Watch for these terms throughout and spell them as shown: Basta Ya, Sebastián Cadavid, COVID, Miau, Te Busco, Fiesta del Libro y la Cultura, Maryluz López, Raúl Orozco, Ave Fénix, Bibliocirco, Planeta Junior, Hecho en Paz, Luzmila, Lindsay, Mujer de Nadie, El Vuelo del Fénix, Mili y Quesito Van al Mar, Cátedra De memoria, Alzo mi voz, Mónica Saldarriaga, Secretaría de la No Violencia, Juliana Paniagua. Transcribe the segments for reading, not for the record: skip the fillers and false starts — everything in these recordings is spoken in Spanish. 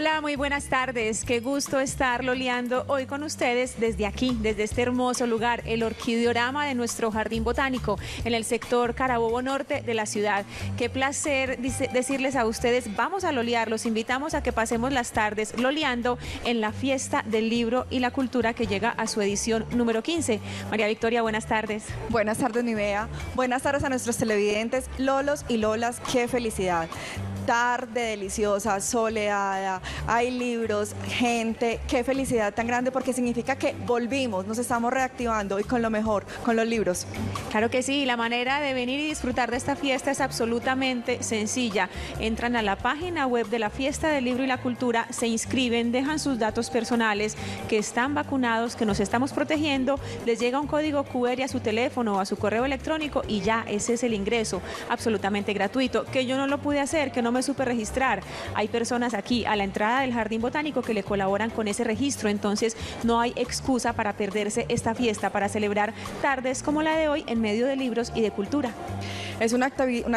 Hola, muy buenas tardes. Qué gusto estar loleando hoy con ustedes desde aquí, desde este hermoso lugar, el Orquideorama de nuestro Jardín Botánico, en el sector Carabobo Norte de la ciudad. Qué placer decirles a ustedes, vamos a lolear, los invitamos a que pasemos las tardes loleando en la Fiesta del Libro y la Cultura que llega a su edición número 15. María Victoria, buenas tardes. Buenas tardes, mi Bea. Buenas tardes a nuestros televidentes, lolos y lolas, qué felicidad. Tarde deliciosa, soleada, hay libros, gente, qué felicidad tan grande porque significa que volvimos, nos estamos reactivando y con lo mejor, con los libros. Claro que sí, la manera de venir y disfrutar de esta fiesta es absolutamente sencilla. Entran a la página web de la Fiesta del Libro y la Cultura, se inscriben, dejan sus datos personales, que están vacunados, que nos estamos protegiendo, les llega un código QR a su teléfono o a su correo electrónico y ya ese es el ingreso, absolutamente gratuito, que yo no lo pude hacer, que no me supe registrar. Hay personas aquí a la entrada del Jardín Botánico que le colaboran con ese registro, entonces no hay excusa para perderse esta fiesta, para celebrar tardes como la de hoy en medio de libros y de cultura. Es una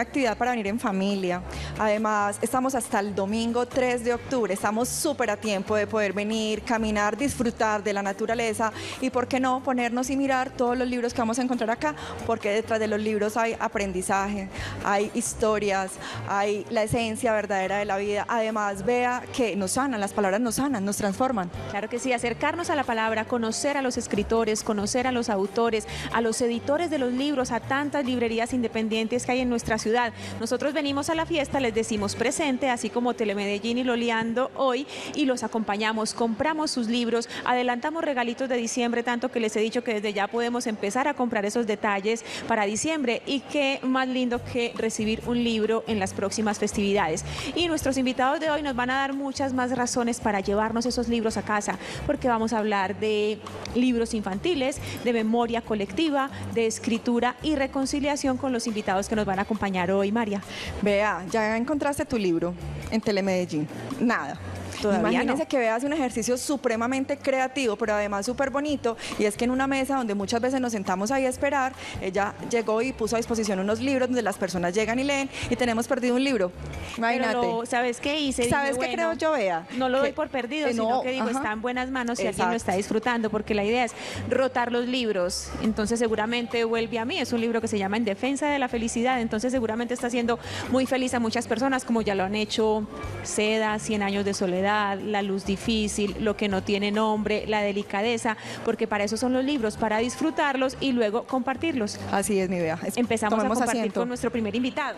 actividad para venir en familia. Además, estamos hasta el domingo 3 de octubre, estamos súper a tiempo de poder venir, caminar, disfrutar de la naturaleza y, ¿por qué no?, ponernos y mirar todos los libros que vamos a encontrar acá, porque detrás de los libros hay aprendizaje, hay historias, hay la esencia verdadera de la vida. Además, vea que nos sanan, las palabras nos sanan, nos transforman. Claro que sí, acercarnos a la palabra, conocer a los escritores, conocer a los autores, a los editores de los libros, a tantas librerías independientes que hay en nuestra ciudad. Nosotros venimos a la fiesta, les decimos presente, así como Telemedellín y Loliando hoy, y los acompañamos, compramos sus libros, adelantamos regalitos de diciembre, tanto que les he dicho que desde ya podemos empezar a comprar esos detalles para diciembre, y qué más lindo que recibir un libro en las próximas festividades. Y nuestros invitados de hoy nos van a dar muchas más razones para llevarnos esos libros a casa, porque vamos a hablar de libros infantiles, de memoria colectiva, de escritura y reconciliación con los invitados que nos van a acompañar hoy, María. Vea, ya encontraste tu libro en Telemedellín. Nada. Imagínense que veas un ejercicio supremamente creativo, pero además súper bonito, y es que en una mesa donde muchas veces nos sentamos ahí a esperar, ella llegó y puso a disposición unos libros donde las personas llegan y leen, y tenemos perdido un libro. Imagínate. Pero lo, ¿sabes qué hice? ¿Sabes qué creo yo, Bea? No lo doy por perdido, sino que digo, está en buenas manos y alguien lo está disfrutando, porque la idea es rotar los libros. Entonces seguramente vuelve a mí, es un libro que se llama En Defensa de la Felicidad, entonces seguramente está haciendo muy feliz a muchas personas, como ya lo han hecho Seda, 100 años de soledad, La luz difícil, Lo que no tiene nombre, La delicadeza, porque para eso son los libros, para disfrutarlos y luego compartirlos. Así es, mi Bea. Empezamos a compartir asiento con nuestro primer invitado.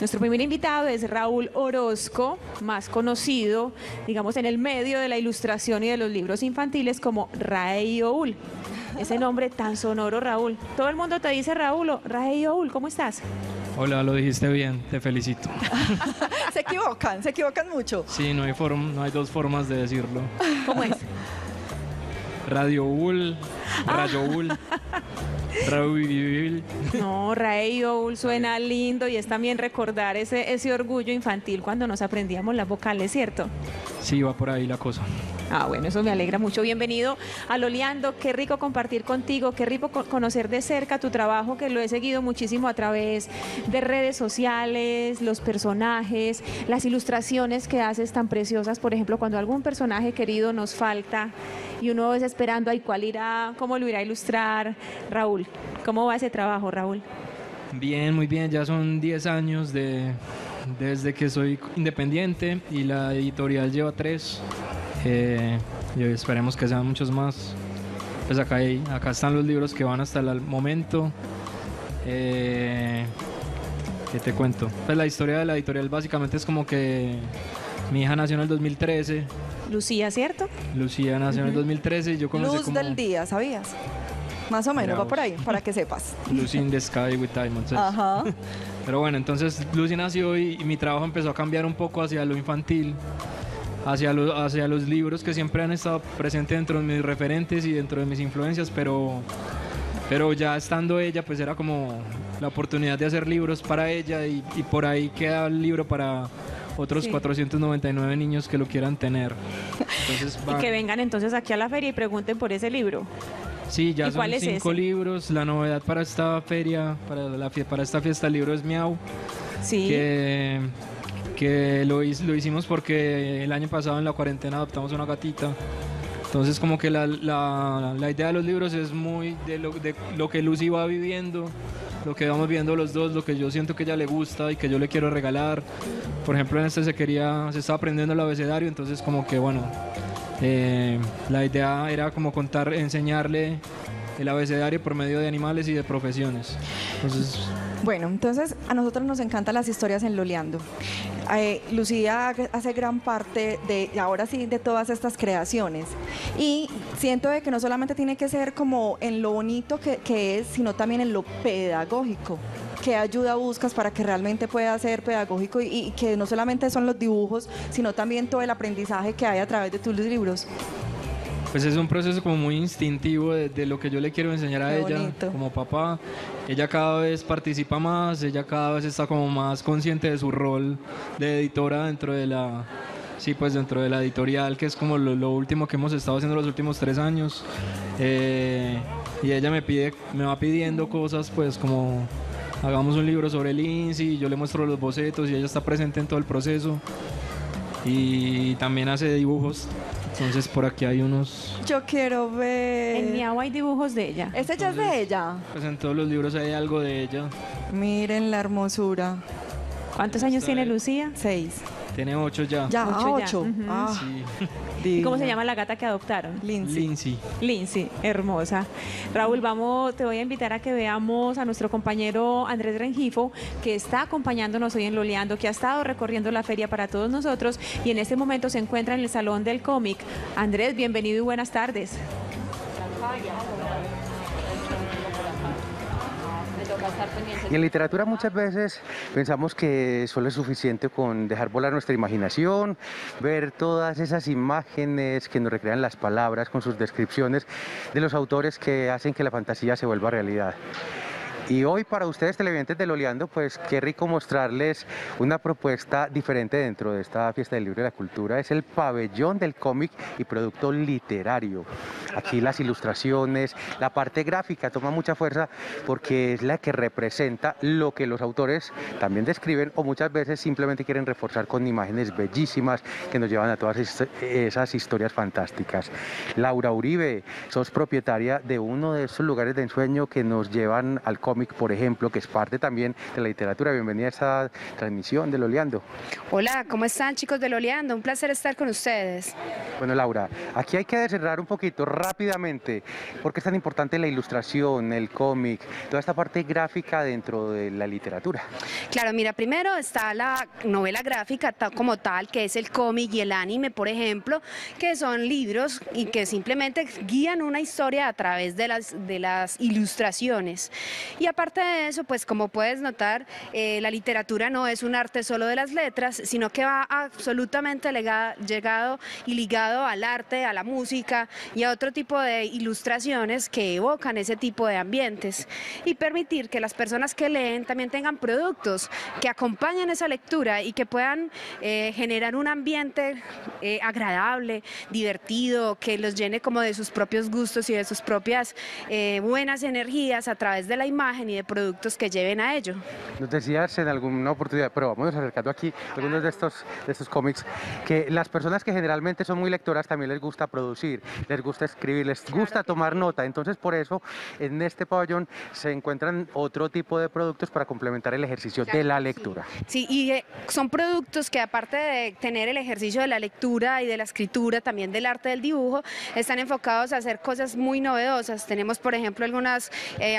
Nuestro primer invitado es Raúl Orozco, más conocido, digamos, en el medio de la ilustración y de los libros infantiles como Rae y Oul. Ese nombre tan sonoro, Raúl. Todo el mundo te dice Raúl o Rae y Oul, ¿cómo estás? Hola, lo dijiste bien, te felicito. Se equivocan mucho. Sí, no hay forma, no hay dos formas de decirlo. ¿Cómo es? Radio Oul, Rayo Oul, Raúl. No, Rae y Oul suena lindo y es también recordar ese orgullo infantil cuando nos aprendíamos las vocales, ¿cierto? Sí, va por ahí la cosa. Ah, bueno, eso me alegra mucho. Bienvenido a Loliando, qué rico compartir contigo, qué rico conocer de cerca tu trabajo, que lo he seguido muchísimo a través de redes sociales, los personajes, las ilustraciones que haces tan preciosas. Por ejemplo, cuando algún personaje querido nos falta y uno es esperando ahí cuál irá, cómo lo irá a ilustrar Raúl. ¿Cómo va ese trabajo, Raúl? Bien, muy bien, ya son 10 años desde que soy independiente y la editorial lleva 3. Y esperemos que sean muchos más. Pues acá están los libros que van hasta el momento. ¿Qué te cuento? Pues la historia de la editorial básicamente es como que mi hija nació en el 2013. Lucía, ¿cierto? Lucía nació en el 2013 y yo comencé Luz como... del día, ¿sabías? Más o menos, mira, va por ahí, para que sepas. Lucy in the Sky with Diamonds. Ajá. Pero bueno, entonces Lucy nació y mi trabajo empezó a cambiar un poco hacia lo infantil, hacia los libros que siempre han estado presentes dentro de mis referentes y dentro de mis influencias, pero ya estando ella, pues era como la oportunidad de hacer libros para ella y por ahí queda el libro para otros 499 niños que lo quieran tener. Entonces, y que vengan entonces aquí a la feria y pregunten por ese libro. Sí, ya son 5 libros. La novedad para esta feria, para esta fiesta del libro es Miau. Sí. Que porque lo hicimos porque el año pasado en la cuarentena adoptamos una gatita. Entonces como que la idea de los libros es muy de lo que Lucy va viviendo, lo que vamos viendo los dos, lo que yo siento que a ella le gusta y que yo le quiero regalar. Por ejemplo, en este se estaba aprendiendo el abecedario, entonces como que bueno, la idea era como enseñarle el abecedario por medio de animales y de profesiones. Entonces... Bueno, entonces a nosotros nos encantan las historias en Loliando. Lucía hace gran parte de todas estas creaciones, y siento de que no solamente tiene que ser como en lo bonito que es, sino también en lo pedagógico. ¿Qué ayuda buscas para que realmente pueda ser pedagógico y que no solamente son los dibujos, sino también todo el aprendizaje que hay a través de tus libros? Pues es un proceso como muy instintivo de lo que yo le quiero enseñar a ella como papá. Ella cada vez participa más, ella cada vez está como más consciente de su rol de editora dentro de la editorial, que es como lo último que hemos estado haciendo los últimos 3 años. Y ella me va pidiendo cosas, pues como hagamos un libro sobre Lindsay, yo le muestro los bocetos y ella está presente en todo el proceso. Y también hace dibujos. Entonces por aquí hay unos... Yo quiero ver... En Miau hay dibujos de ella. ¿Este ya es de ella? Pues en todos los libros hay algo de ella. Miren la hermosura. ¿Cuántos años tiene Lucía? 6. Tiene 8 ya. Ya, 8. Uh-huh. Sí. ¿Cómo se llama la gata que adoptaron? Lindsay. Lindsay, hermosa. Raúl, te voy a invitar a que veamos a nuestro compañero Andrés Rengifo, que está acompañándonos hoy en Loliando, que ha estado recorriendo la feria para todos nosotros y en este momento se encuentra en el Salón del Cómic. Andrés, bienvenido y buenas tardes. Y en literatura muchas veces pensamos que solo es suficiente con dejar volar nuestra imaginación, ver todas esas imágenes que nos recrean las palabras con sus descripciones de los autores que hacen que la fantasía se vuelva realidad. Y hoy para ustedes televidentes de Loliando, pues qué rico mostrarles una propuesta diferente dentro de esta Fiesta del Libro y la Cultura. Es el pabellón del cómic y producto literario. Aquí las ilustraciones, la parte gráfica toma mucha fuerza porque es la que representa lo que los autores también describen o muchas veces simplemente quieren reforzar con imágenes bellísimas que nos llevan a todas esas historias fantásticas. Laura Uribe, sos propietaria de uno de esos lugares de ensueño que nos llevan al cómic, por ejemplo, que es parte también de la literatura. Bienvenida a esta transmisión de Loliando. Hola, ¿cómo están, chicos de Loliando? Un placer estar con ustedes. Bueno, Laura, aquí hay que descerrar un poquito rápidamente, porque es tan importante la ilustración, el cómic, toda esta parte gráfica dentro de la literatura. Claro, mira, primero está la novela gráfica como tal, que es el cómic y el anime, por ejemplo, que son libros y que simplemente guían una historia a través de las ilustraciones. Y aparte de eso, pues como puedes notar, la literatura no es un arte solo de las letras, sino que va absolutamente llegado y ligado al arte, a la música y a otro tipo de ilustraciones que evocan ese tipo de ambientes. Y permitir que las personas que leen también tengan productos que acompañen esa lectura y que puedan generar un ambiente agradable, divertido, que los llene como de sus propios gustos y de sus propias buenas energías a través de la imagen y de productos que lleven a ello. Nos decías en alguna oportunidad, pero vamos acercando aquí algunos de estos cómics, que las personas que generalmente son muy lectoras también les gusta producir, les gusta escribir, les gusta tomar nota, entonces por eso en este pabellón se encuentran otro tipo de productos para complementar el ejercicio de la lectura. Sí, y son productos que aparte de tener el ejercicio de la lectura y de la escritura, también del arte del dibujo, están enfocados a hacer cosas muy novedosas. Tenemos por ejemplo algunas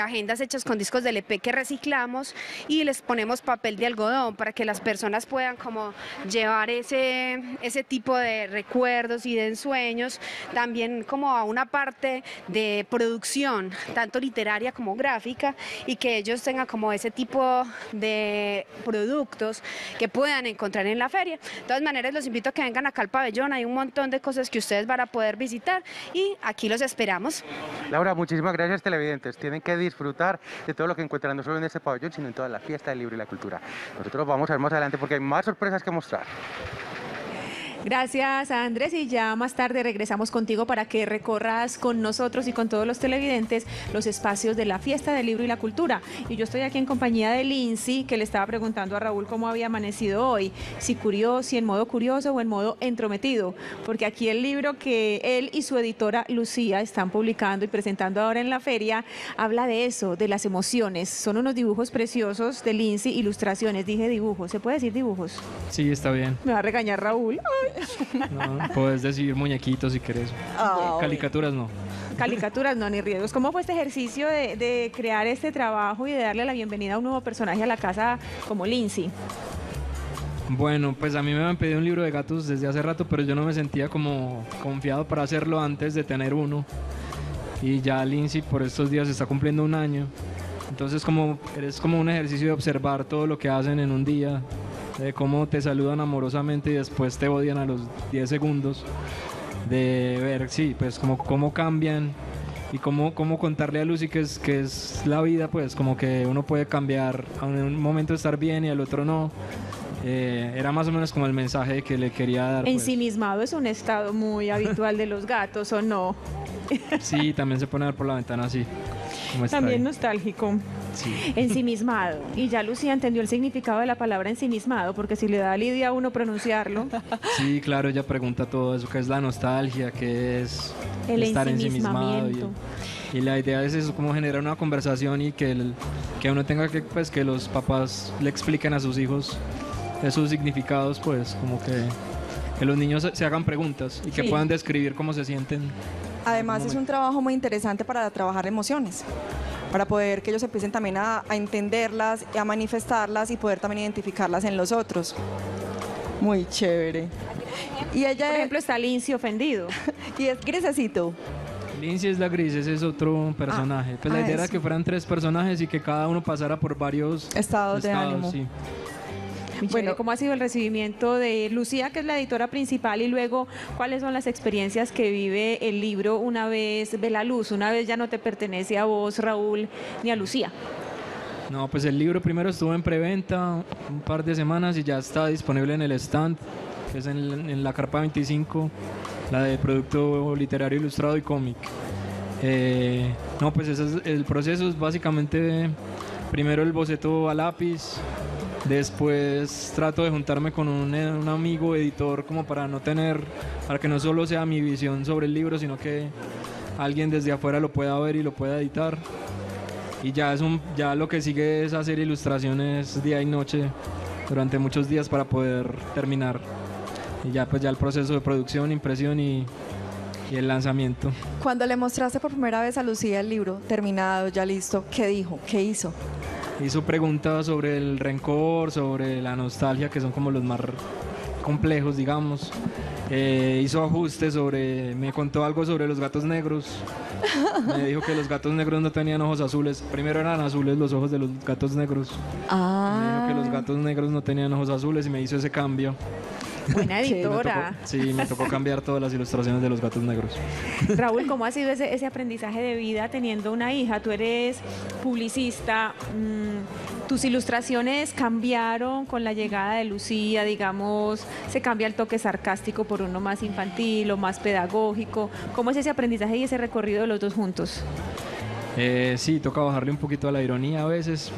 agendas hechas con discos de LP que reciclamos y les ponemos papel de algodón para que las personas puedan como llevar ese tipo de recuerdos y de ensueños también como a una parte de producción, tanto literaria como gráfica, y que ellos tengan como ese tipo de productos que puedan encontrar en la feria. De todas maneras los invito a que vengan acá al pabellón, hay un montón de cosas que ustedes van a poder visitar y aquí los esperamos. Laura, muchísimas gracias televidentes, tienen que disfrutar de todo lo que encuentran no solo en este pabellón, sino en toda la Fiesta del Libro y la Cultura. Nosotros vamos a ver más adelante porque hay más sorpresas que mostrar. Gracias, Andrés, y ya más tarde regresamos contigo para que recorras con nosotros y con todos los televidentes los espacios de la Fiesta del Libro y la Cultura. Y yo estoy aquí en compañía de Lindsay, que le estaba preguntando a Raúl cómo había amanecido hoy, si curioso, si en modo curioso o en modo entrometido, porque aquí el libro que él y su editora Lucía están publicando y presentando ahora en la feria habla de eso, de las emociones. Son unos dibujos preciosos de Lindsay, ilustraciones, dije dibujos, ¿se puede decir dibujos? Sí, está bien. Me va a regañar Raúl. No, puedes decir muñequitos si querés. Oh, caricaturas no. Caricaturas no, ni riesgos. ¿Cómo fue este ejercicio de crear este trabajo y de darle la bienvenida a un nuevo personaje a la casa como Lindsay? Bueno, pues a mí me habían pedido un libro de gatos desde hace rato, pero yo no me sentía como confiado para hacerlo antes de tener uno. Y ya Lindsay por estos días está cumpliendo un año. Entonces es como un ejercicio de observar todo lo que hacen en un día, de cómo te saludan amorosamente y después te odian a los 10 segundos, de ver, sí, pues cómo cambian y cómo contarle a Lucy que es la vida, pues como que uno puede cambiar, a un momento estar bien y al otro no. Era más o menos como el mensaje que le quería dar. Ensimismado, pues. Es un estado muy habitual de los gatos, ¿o no? Sí, también se pone a ver por la ventana así. También nostálgico. Sí. Ensimismado. Y ya Lucía entendió el significado de la palabra ensimismado, porque si le da lidia a uno pronunciarlo. Sí, claro, ella pregunta todo eso, qué es la nostalgia, qué es el estar ensimismado. Y la idea es eso, como generar una conversación y que uno tenga que, pues, que los papás le expliquen a sus hijos esos significados, pues, como que los niños se hagan preguntas y que sí puedan describir cómo se sienten. Además es un trabajo muy interesante para trabajar emociones, para poder que ellos empiecen también a entenderlas, a manifestarlas y poder también identificarlas en los otros. Muy chévere. Y ella, por ejemplo, está Lindsay ofendido. Y es grisecito. Lindsay es la gris, ese es otro personaje. Pues la idea era que fueran 3 personajes y que cada uno pasara por varios estados de ánimo. Sí. Bueno, ¿cómo ha sido el recibimiento de Lucía, que es la editora principal, y luego cuáles son las experiencias que vive el libro una vez ve la luz, una vez ya no te pertenece a vos, Raúl, ni a Lucía? No, pues el libro primero estuvo en preventa un par de semanas y ya está disponible en el stand, que es en la carpa 25, la de producto literario ilustrado y cómic. No, pues ese es el proceso, es básicamente primero el boceto a lápiz. Después trato de juntarme con un amigo editor como para que no solo sea mi visión sobre el libro, sino que alguien desde afuera lo pueda ver y lo pueda editar. Y ya lo que sigue es hacer ilustraciones día y noche durante muchos días para poder terminar. Y ya pues ya el proceso de producción, impresión y el lanzamiento. Cuando le mostraste por primera vez a Lucía el libro, terminado, ya listo, ¿qué dijo? ¿Qué hizo? Hizo preguntas sobre el rencor, sobre la nostalgia, que son como los más complejos, digamos. Hizo ajustes me contó algo sobre los gatos negros. Me dijo que los gatos negros no tenían ojos azules. Primero eran azules los ojos de los gatos negros. Me dijo que los gatos negros no tenían ojos azules y me hizo ese cambio. Buena editora. Me tocó cambiar todas las ilustraciones de los gatos negros. Raúl, ¿cómo ha sido ese aprendizaje de vida teniendo una hija? Tú eres publicista, tus ilustraciones cambiaron con la llegada de Lucía, digamos, se cambia el toque sarcástico por uno más infantil o más pedagógico. ¿Cómo es ese aprendizaje y ese recorrido de los dos juntos? Sí, toca bajarle un poquito a la ironía a veces.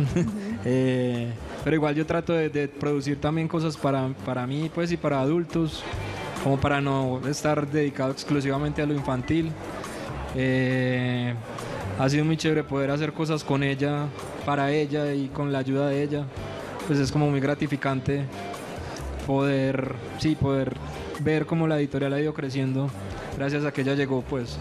Pero igual yo trato de producir también cosas para mí, pues, y para adultos, como para no estar dedicado exclusivamente a lo infantil. Ha sido muy chévere poder hacer cosas con ella, para ella y con la ayuda de ella. Pues es como muy gratificante poder ver cómo la editorial ha ido creciendo gracias a que ella llegó, pues.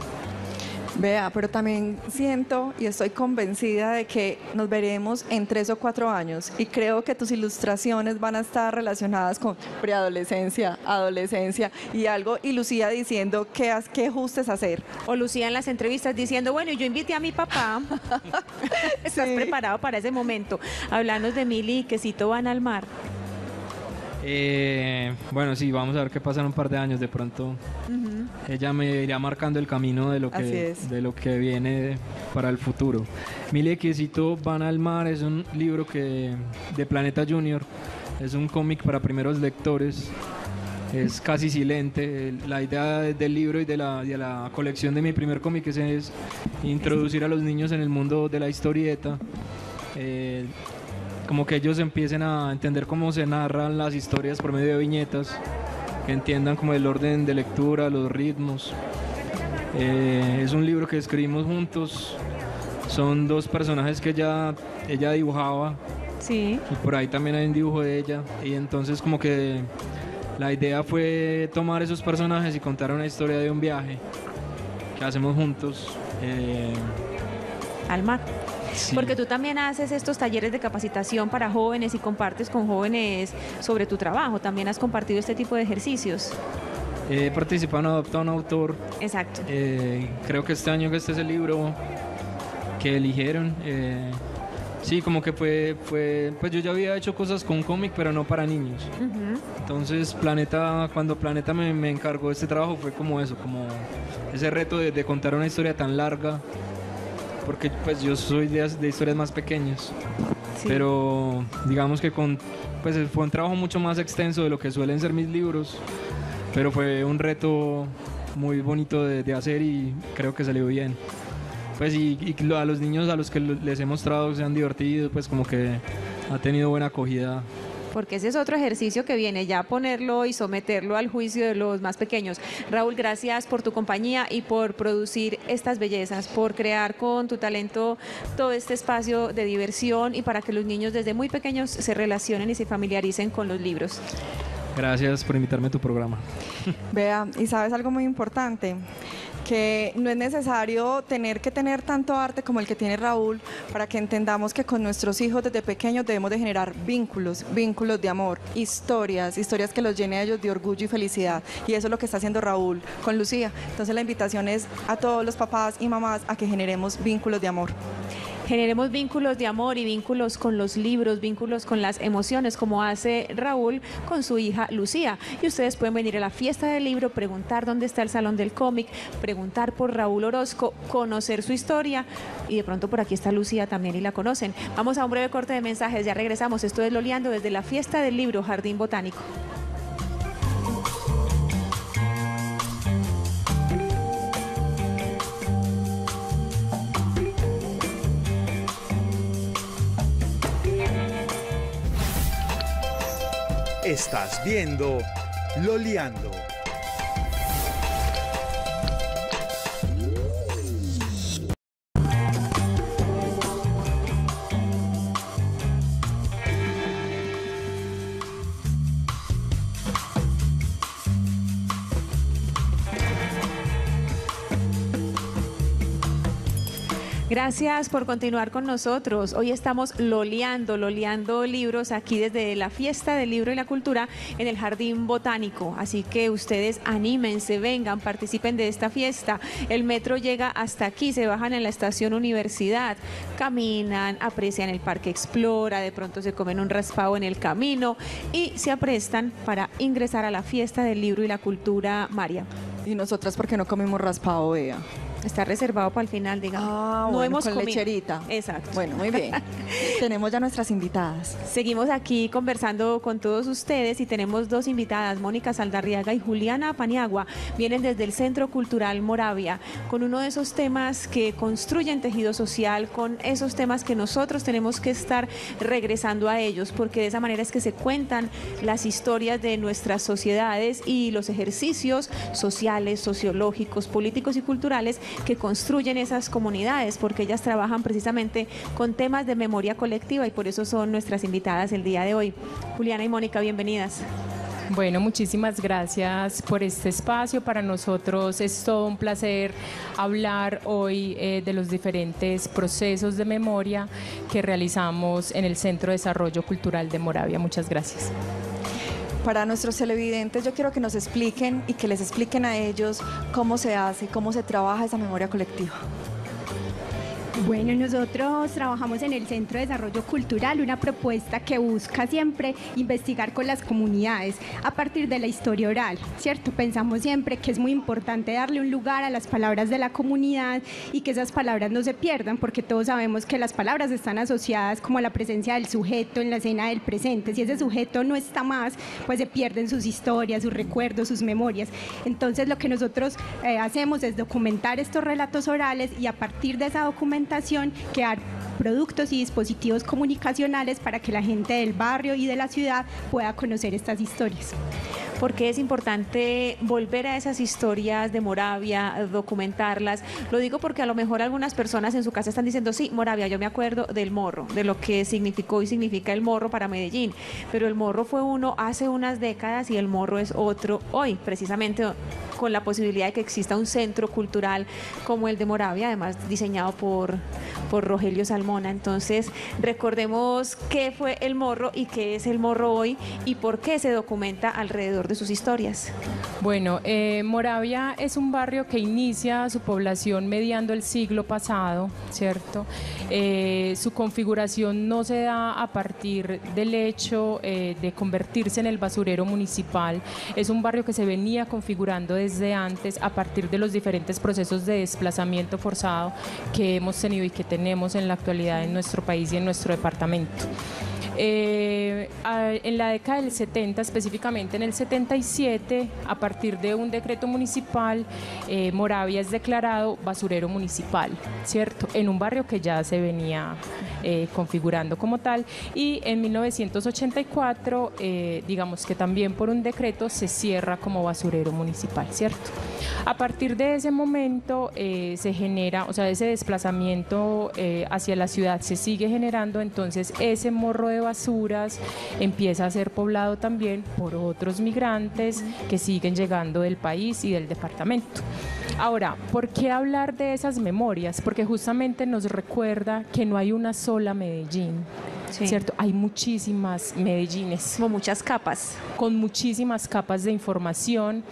Vea, pero también siento y estoy convencida de que nos veremos en 3 o 4 años y creo que tus ilustraciones van a estar relacionadas con preadolescencia, adolescencia y algo, y Lucía diciendo qué ajustes hacer. O Lucía en las entrevistas diciendo, bueno, yo invité a mi papá. ¿Estás preparado para ese momento? Háblanos de Mili y Quesito Van al Mar. Bueno, sí, vamos a ver qué pasa en un par de años de pronto. Ella me irá marcando el camino de lo que viene para el futuro. Mili y Quesito Van al Mar es un libro de Planeta Junior, es un cómic para primeros lectores es casi silente. La idea del libro y de la colección de Mi Primer Cómic es introducir a los niños en el mundo de la historieta, como que ellos empiecen a entender cómo se narran las historias por medio de viñetas, que entiendan como el orden de lectura, los ritmos. Es un libro que escribimos juntos, son dos personajes que ella dibujaba, sí, y por ahí también hay un dibujo de ella, y entonces como que la idea fue tomar esos personajes y contar una historia de un viaje que hacemos juntos. Al mar. Sí. Porque tú también haces estos talleres de capacitación para jóvenes y compartes con jóvenes sobre tu trabajo. También has compartido este tipo de ejercicios. He participado en Adopta un Autor. Exacto. Creo que este año que este es el libro que eligieron. Sí, como que pues yo ya había hecho cosas con cómic, pero no para niños. Uh-huh. Entonces, cuando Planeta me encargó de este trabajo, fue como eso, como ese reto de contar una historia tan larga, porque pues yo soy de historias más pequeñas, sí, pero digamos que fue un trabajo mucho más extenso de lo que suelen ser mis libros, pero fue un reto muy bonito de hacer y creo que salió bien. Pues y a los niños a los que les he mostrado se han divertido, pues como que ha tenido buena acogida. Porque ese es otro ejercicio que viene ya ponerlo y someterlo al juicio de los más pequeños. Raúl, gracias por tu compañía y por producir estas bellezas, por crear con tu talento todo este espacio de diversión y para que los niños desde muy pequeños se relacionen y se familiaricen con los libros. Gracias por invitarme a tu programa. Vea, y sabes algo muy importante, que no es necesario tener tanto arte como el que tiene Raúl para que entendamos que con nuestros hijos desde pequeños debemos de generar vínculos de amor, historias que los llene a ellos de orgullo y felicidad, y eso es lo que está haciendo Raúl con Lucía. Entonces la invitación es a todos los papás y mamás a que generemos vínculos de amor. Generemos vínculos de amor y vínculos con los libros, vínculos con las emociones, como hace Raúl con su hija Lucía. Y ustedes pueden venir a la Fiesta del Libro, preguntar dónde está el Salón del Cómic, preguntar por Raúl Orozco, conocer su historia, y de pronto por aquí está Lucía también y la conocen. Vamos a un breve corte de mensajes, ya regresamos. Esto es Loliando desde la Fiesta del Libro, Jardín Botánico. Estás viendo Loliando. Gracias por continuar con nosotros. Hoy estamos loliando libros aquí desde la Fiesta del Libro y la Cultura en el Jardín Botánico. Así que ustedes anímense, vengan, participen de esta fiesta. El metro llega hasta aquí, se bajan en la estación Universidad, caminan, aprecian el Parque Explora, de pronto se comen un raspado en el camino y se aprestan para ingresar a la Fiesta del Libro y la Cultura, María. Y nosotras, ¿por qué no comimos raspado, Bea? Está reservado para el final, digamos. Ah, no, bueno, hemos con comido. Lecherita. Exacto. Bueno, muy bien. Tenemos ya nuestras invitadas. Seguimos aquí conversando con todos ustedes y tenemos dos invitadas, Mónica Saldarriaga y Juliana Paniagua. Vienen desde el Centro Cultural Moravia con uno de esos temas que construyen tejido social, con esos temas que nosotros tenemos que estar regresando a ellos, porque de esa manera es que se cuentan las historias de nuestras sociedades y los ejercicios sociales, sociológicos, políticos y culturales que construyen esas comunidades, porque ellas trabajan precisamente con temas de memoria colectiva y por eso son nuestras invitadas el día de hoy. Juliana y Mónica, bienvenidas. Bueno, muchísimas gracias por este espacio. Para nosotros es todo un placer hablar hoy de los diferentes procesos de memoria que realizamos en el Centro de Desarrollo Cultural de Moravia. Muchas gracias. Para nuestros televidentes, yo quiero que nos expliquen y que les expliquen a ellos cómo se hace, cómo se trabaja esa memoria colectiva. Bueno, nosotros trabajamos en el Centro de Desarrollo Cultural, una propuesta que busca siempre investigar con las comunidades a partir de la historia oral, ¿cierto? Pensamos siempre que es muy importante darle un lugar a las palabras de la comunidad y que esas palabras no se pierdan, porque todos sabemos que las palabras están asociadas como a la presencia del sujeto en la escena del presente. Si ese sujeto no está más, pues se pierden sus historias, sus recuerdos, sus memorias. Entonces, lo que nosotros hacemos es documentar estos relatos orales y a partir de esa documentación crear productos y dispositivos comunicacionales para que la gente del barrio y de la ciudad pueda conocer estas historias. ¿Por qué es importante volver a esas historias de Moravia, documentarlas? Lo digo porque a lo mejor algunas personas en su casa están diciendo, sí, Moravia, yo me acuerdo del morro, de lo que significó y significa el morro para Medellín, pero el morro fue uno hace unas décadas y el morro es otro hoy, precisamente con la posibilidad de que exista un centro cultural como el de Moravia, además diseñado por Rogelio Salmona. Entonces, recordemos qué fue el morro y qué es el morro hoy y por qué se documenta alrededor de sus historias. Bueno, Moravia es un barrio que inicia su población mediando el siglo pasado, ¿cierto? Su configuración no se da a partir del hecho de convertirse en el basurero municipal. Es un barrio que se venía configurando desde antes a partir de los diferentes procesos de desplazamiento forzado que hemos tenido y que tenemos en la actualidad en nuestro país y en nuestro departamento. En la década del 70, específicamente en el 77, a partir de un decreto municipal, Moravia es declarado basurero municipal, ¿cierto? En un barrio que ya se venía configurando como tal, y en 1984, digamos que también por un decreto se cierra como basurero municipal, ¿cierto? A partir de ese momento se genera, o sea, ese desplazamiento hacia la ciudad se sigue generando, entonces ese morro de basuras empieza a ser poblado también por otros migrantes que siguen llegando del país y del departamento. Ahora, ¿por qué hablar de esas memorias? Porque justamente nos recuerda que no hay una sola Medellín, sí, ¿cierto? Hay muchísimas Medellines. Con muchas capas. Con muchísimas capas de información.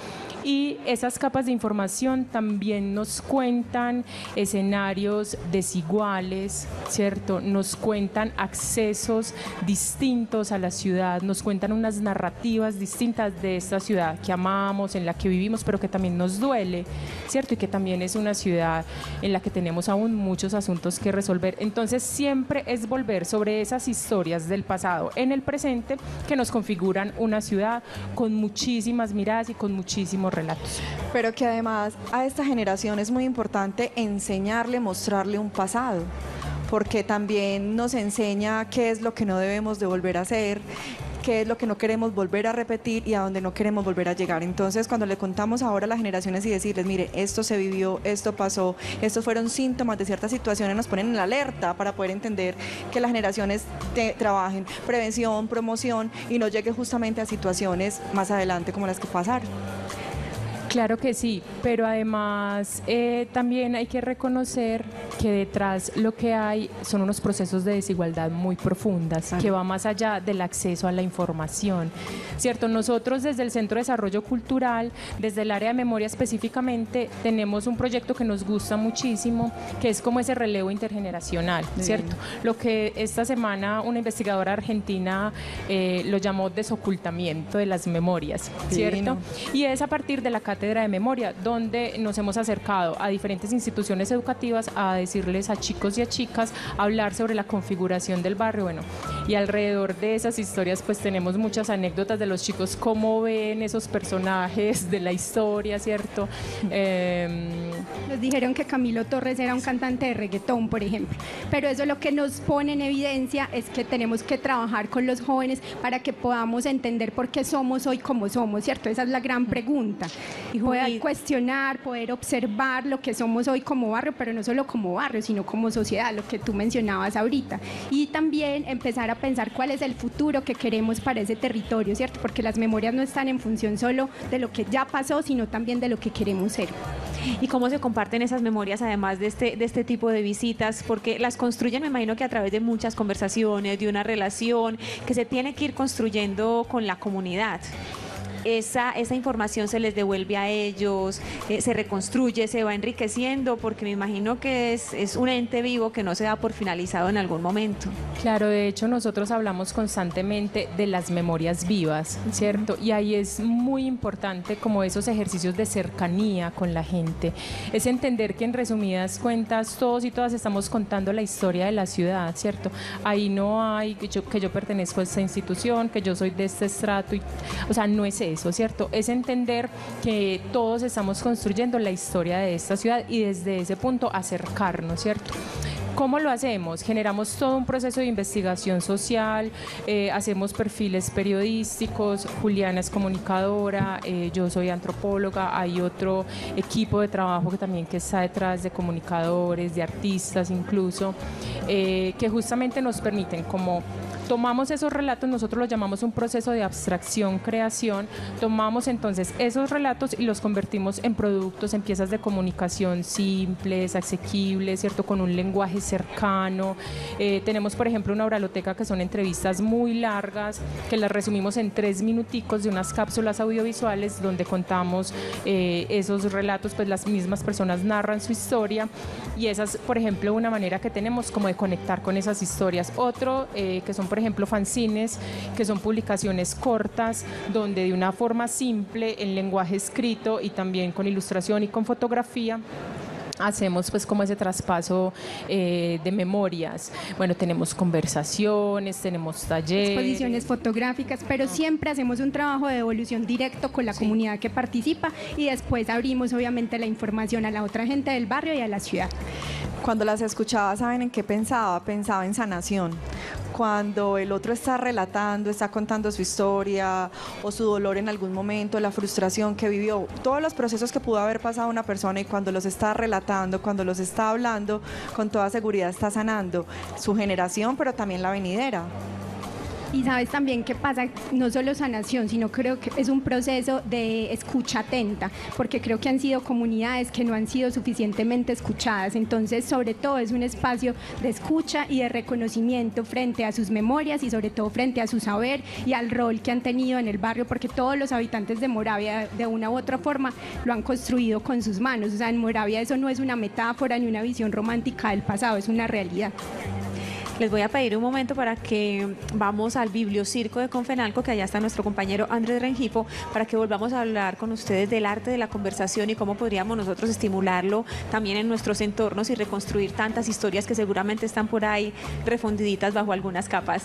Y esas capas de información también nos cuentan escenarios desiguales, ¿cierto? Nos cuentan accesos distintos a la ciudad, nos cuentan unas narrativas distintas de esta ciudad que amamos, en la que vivimos, pero que también nos duele, ¿cierto? Y que también es una ciudad en la que tenemos aún muchos asuntos que resolver. Entonces, siempre es volver sobre esas historias del pasado en el presente que nos configuran una ciudad con muchísimas miradas y con muchísimos relatos. Pero que además a esta generación es muy importante enseñarle, mostrarle un pasado, porque también nos enseña qué es lo que no debemos de volver a hacer, qué es lo que no queremos volver a repetir y a dónde no queremos volver a llegar. Entonces, cuando le contamos ahora a las generaciones y decirles, mire, esto se vivió, esto pasó, estos fueron síntomas de ciertas situaciones, nos ponen en la alerta para poder entender que las generaciones trabajen prevención, promoción y no llegue justamente a situaciones más adelante como las que pasaron. Claro que sí, pero además también hay que reconocer que detrás lo que hay son unos procesos de desigualdad muy profundas, que va más allá del acceso a la información, ¿cierto? Nosotros desde el Centro de Desarrollo Cultural, desde el área de memoria específicamente, tenemos un proyecto que nos gusta muchísimo, que es como ese relevo intergeneracional, ¿cierto? Lo que esta semana una investigadora argentina lo llamó desocultamiento de las memorias, ¿cierto? Y es a partir de la Cátedra de Memoria, donde nos hemos acercado a diferentes instituciones educativas a decirles a chicos y a chicas, a hablar sobre la configuración del barrio, bueno, y alrededor de esas historias pues tenemos muchas anécdotas de los chicos, cómo ven esos personajes de la historia, ¿cierto? Nos dijeron que Camilo Torres era un cantante de reggaetón, por ejemplo, pero eso lo que nos pone en evidencia es que tenemos que trabajar con los jóvenes para que podamos entender por qué somos hoy como somos, ¿cierto? Esa es la gran pregunta. Y poder cuestionar, poder observar lo que somos hoy como barrio, pero no solo como barrio, sino como sociedad, lo que tú mencionabas ahorita. Y también empezar a pensar cuál es el futuro que queremos para ese territorio, ¿cierto? Porque las memorias no están en función solo de lo que ya pasó, sino también de lo que queremos ser. ¿Y cómo se comparten esas memorias, además de este tipo de visitas? Porque las construyen, me imagino que a través de muchas conversaciones, de una relación que se tiene que ir construyendo con la comunidad. esa información se les devuelve a ellos, se reconstruye, se va enriqueciendo, porque me imagino que es un ente vivo que no se da por finalizado en algún momento. Claro, de hecho nosotros hablamos constantemente de las memorias vivas, ¿cierto? Y ahí es muy importante como esos ejercicios de cercanía con la gente, es entender que en resumidas cuentas todos y todas estamos contando la historia de la ciudad, ¿cierto? Ahí no hay que yo pertenezco a esta institución, que yo soy de este estrato, o sea, no es eso, ¿cierto? Es entender que todos estamos construyendo la historia de esta ciudad y desde ese punto acercarnos, ¿cierto? ¿Cómo lo hacemos? Generamos todo un proceso de investigación social, hacemos perfiles periodísticos, Juliana es comunicadora, yo soy antropóloga, hay otro equipo de trabajo que también que está detrás de comunicadores, de artistas incluso, que justamente nos permiten como... Tomamos esos relatos, nosotros los llamamos un proceso de abstracción, creación, tomamos entonces esos relatos y los convertimos en productos, en piezas de comunicación simples, asequibles, ¿cierto? Con un lenguaje cercano. Tenemos, por ejemplo, una oraloteca que son entrevistas muy largas, que las resumimos en 3 minuticos de unas cápsulas audiovisuales donde contamos esos relatos, pues las mismas personas narran su historia y esa es, por ejemplo, una manera que tenemos como de conectar con esas historias. Otro que son, por ejemplo, fanzines, que son publicaciones cortas donde de una forma simple, en lenguaje escrito y también con ilustración y con fotografía, hacemos pues como ese traspaso de memorias. Bueno, tenemos conversaciones, tenemos talleres, exposiciones fotográficas, pero siempre hacemos un trabajo de evolución directo con la comunidad que participa y después abrimos obviamente la información a la otra gente del barrio y a la ciudad. Cuando las escuchaba, ¿saben en qué pensaba? Pensaba en sanación. Cuando el otro está relatando, está contando su historia o su dolor en algún momento, la frustración que vivió, todos los procesos que pudo haber pasado una persona y cuando los está relatando, cuando los está hablando, con toda seguridad está sanando su generación, pero también la venidera. Y sabes también qué pasa, no solo sanación, sino creo que es un proceso de escucha atenta, porque creo que han sido comunidades que no han sido suficientemente escuchadas, entonces sobre todo es un espacio de escucha y de reconocimiento frente a sus memorias y sobre todo frente a su saber y al rol que han tenido en el barrio, porque todos los habitantes de Moravia de una u otra forma lo han construido con sus manos, o sea, en Moravia eso no es una metáfora ni una visión romántica del pasado, es una realidad. Les voy a pedir un momento para que vamos al Bibliocirco de Comfenalco, que allá está nuestro compañero Andrés Rengifo, para que volvamos a hablar con ustedes del arte de la conversación y cómo podríamos nosotros estimularlo también en nuestros entornos y reconstruir tantas historias que seguramente están por ahí refundiditas bajo algunas capas.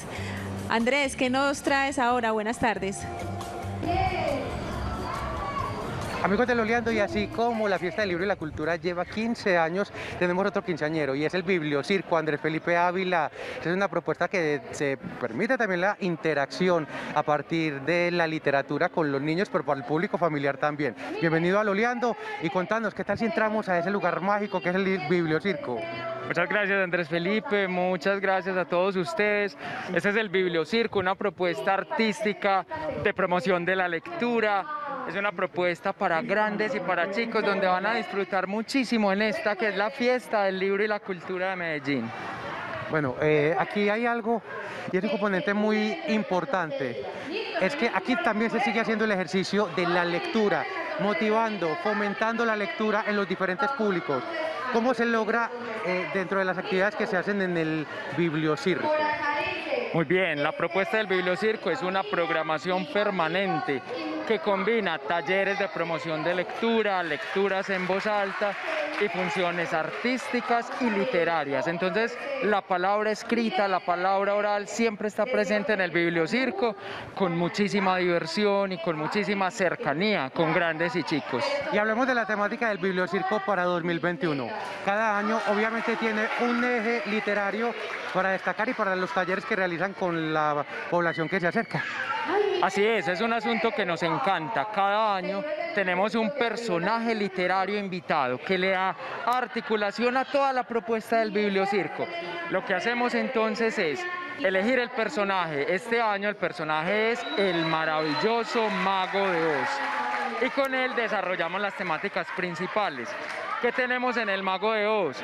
Andrés, ¿qué nos traes ahora? Buenas tardes. Amigos de Loliando, y así como la Fiesta del Libro y la Cultura lleva 15 años, tenemos otro quinceañero y es el Bibliocirco Andrés Felipe Ávila. Es una propuesta que se permite también la interacción a partir de la literatura con los niños, pero para el público familiar también. Bienvenido a Loliando y contanos, ¿qué tal si entramos a ese lugar mágico que es el Bibliocirco? Muchas gracias Andrés Felipe, muchas gracias a todos ustedes. Este es el Bibliocirco, una propuesta artística de promoción de la lectura. Es una propuesta para grandes y para chicos, donde van a disfrutar muchísimo en esta que es la Fiesta del Libro y la Cultura de Medellín. Bueno, aquí hay algo y es un componente muy importante. Es que aquí también se sigue haciendo el ejercicio de la lectura, motivando, fomentando la lectura en los diferentes públicos. ¿Cómo se logra dentro de las actividades que se hacen en el Bibliocirco? Muy bien, la propuesta del Bibliocirco es una programación permanente que combina talleres de promoción de lectura, lecturas en voz alta y funciones artísticas y literarias. Entonces, la palabra escrita, la palabra oral siempre está presente en el Bibliocirco, con muchísima diversión y con muchísima cercanía con grandes y chicos. Y hablemos de la temática del Bibliocirco para 2021. Cada año obviamente tiene un eje literario para destacar y para los talleres que realizan con la población que se acerca. Así es un asunto que nos encanta. Cada año tenemos un personaje literario invitado que le da articulación a toda la propuesta del Bibliocirco. Lo que hacemos entonces es elegir el personaje. Este año el personaje es el maravilloso Mago de Oz. Y con él desarrollamos las temáticas principales. ¿Qué tenemos en el Mago de Oz?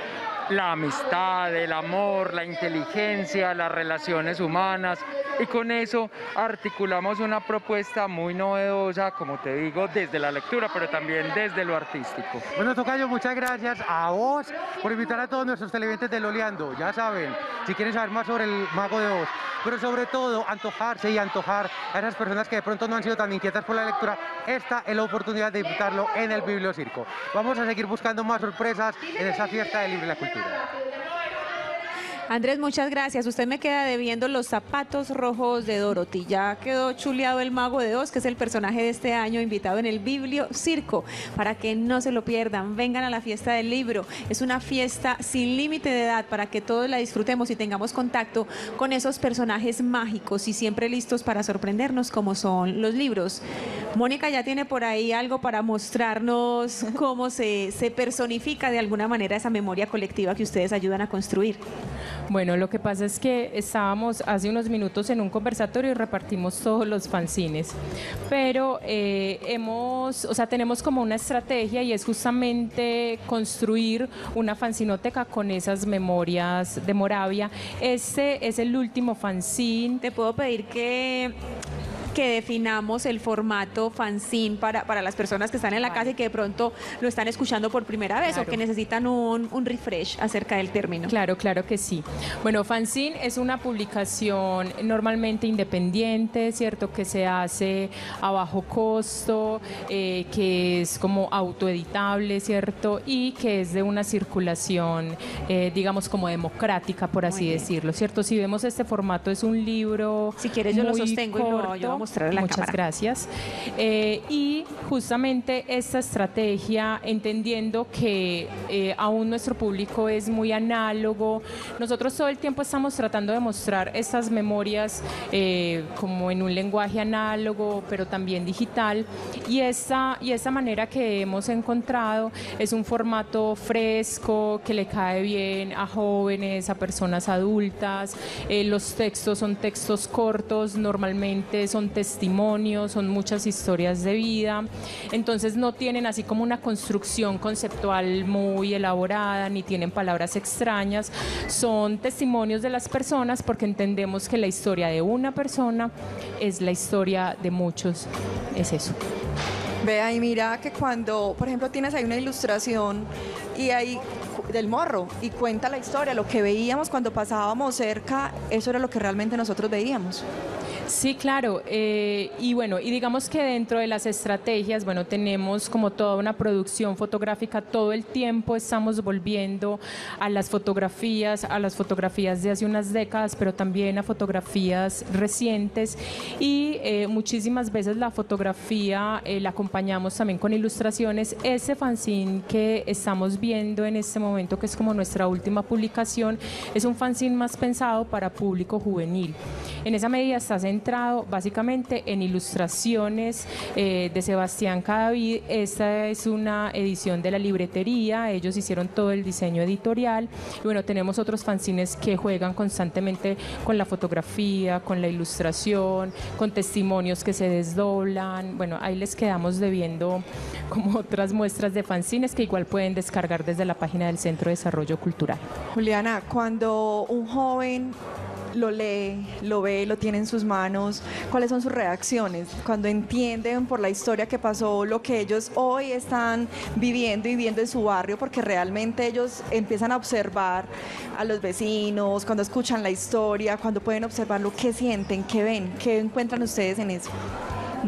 la amistad, el amor, la inteligencia, las relaciones humanas, y con eso articulamos una propuesta muy novedosa, como te digo, desde la lectura, pero también desde lo artístico. Bueno, tocayo, muchas gracias a vos por invitar a todos nuestros televidentes de Loliando. Ya saben, si quieren saber más sobre el Mago de Oz, pero sobre todo antojarse y antojar a esas personas que de pronto no han sido tan inquietas por la lectura, esta es la oportunidad de invitarlo en el Bibliocirco. Vamos a seguir buscando más sorpresas en esta Fiesta del Libro y la Cultura. Andrés, muchas gracias. Usted me queda debiendo los zapatos rojos de Dorothy. Ya quedó chuleado el Mago de Oz, que es el personaje de este año invitado en el Bibliocirco. Para que no se lo pierdan, vengan a la Fiesta del Libro. Es una fiesta sin límite de edad para que todos la disfrutemos y tengamos contacto con esos personajes mágicos y siempre listos para sorprendernos como son los libros. Mónica ya tiene por ahí algo para mostrarnos cómo se personifica de alguna manera esa memoria colectiva que ustedes ayudan a construir. Bueno, lo que pasa es que estábamos hace unos minutos en un conversatorio y repartimos todos los fanzines, pero tenemos como una estrategia, y es justamente construir una fanzinoteca con esas memorias de Moravia. Este es el último fanzine. Te puedo pedir que definamos el formato fanzine para las personas que están en la casa y que de pronto lo están escuchando por primera vez, claro, o que necesitan un refresh acerca del término. Claro, claro que sí. Bueno, fanzine es una publicación normalmente independiente, ¿cierto?, que se hace a bajo costo, que es como autoeditable, ¿cierto?, y que es de una circulación, digamos, como democrática, por así decirlo, ¿cierto? Si vemos este formato, es un libro. Si quieres, yo lo sostengo corto, y lo ayudamos. Muchas gracias. Y justamente esta estrategia, entendiendo que aún nuestro público es muy análogo, nosotros todo el tiempo estamos tratando de mostrar estas memorias como en un lenguaje análogo, pero también digital, y esa manera que hemos encontrado es un formato fresco, que le cae bien a jóvenes, a personas adultas. Los textos son textos cortos, normalmente son testimonios, son muchas historias de vida, entonces no tienen así como una construcción conceptual muy elaborada, ni tienen palabras extrañas, son testimonios de las personas, porque entendemos que la historia de una persona es la historia de muchos, es eso. Vea, y mira que cuando, por ejemplo, tienes ahí una ilustración y ahí del morro y cuenta la historia, lo que veíamos cuando pasábamos cerca, eso era lo que realmente nosotros veíamos. Sí, claro, y bueno, y digamos que dentro de las estrategias, bueno, tenemos como toda una producción fotográfica, todo el tiempo estamos volviendo a las fotografías de hace unas décadas, pero también a fotografías recientes, y muchísimas veces la fotografía la acompañamos también con ilustraciones. Ese fanzine que estamos viendo en este momento, que es como nuestra última publicación, es un fanzine más pensado para público juvenil. En esa medida está centrado básicamente en ilustraciones de Sebastián Cadavid. Esta es una edición de La Libretería, ellos hicieron todo el diseño editorial, y bueno, tenemos otros fanzines que juegan constantemente con la fotografía, con la ilustración, con testimonios que se desdoblan. Bueno, ahí les quedamos debiendo como otras muestras de fanzines que igual pueden descargar desde la página del Centro de Desarrollo Cultural. Juliana, cuando un joven lo lee, lo ve, lo tiene en sus manos, ¿cuáles son sus reacciones? Cuando entienden por la historia que pasó, lo que ellos hoy están viviendo y viendo en su barrio, porque realmente ellos empiezan a observar a los vecinos, cuando escuchan la historia, cuando pueden observar lo que sienten, qué ven, qué encuentran ustedes en eso.